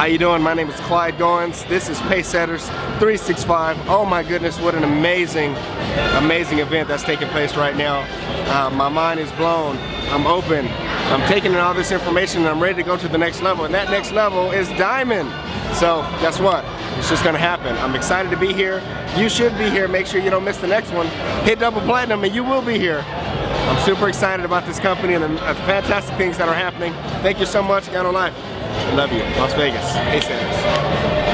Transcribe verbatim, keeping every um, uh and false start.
How you doing? My name is Clyde Goins. This is Pacesetters three sixty-five. Oh my goodness, what an amazing, amazing event that's taking place right now. Uh, my mind is blown. I'm open. I'm taking in all this information and I'm ready to go to the next level. And that next level is Diamond. So guess what? It's just gonna happen. I'm excited to be here. You should be here. Make sure you don't miss the next one. Hit Double Platinum and you will be here. I'm super excited about this company and the fantastic things that are happening. Thank you so much, Gano Life. I love you. Las Vegas. Pacesetters.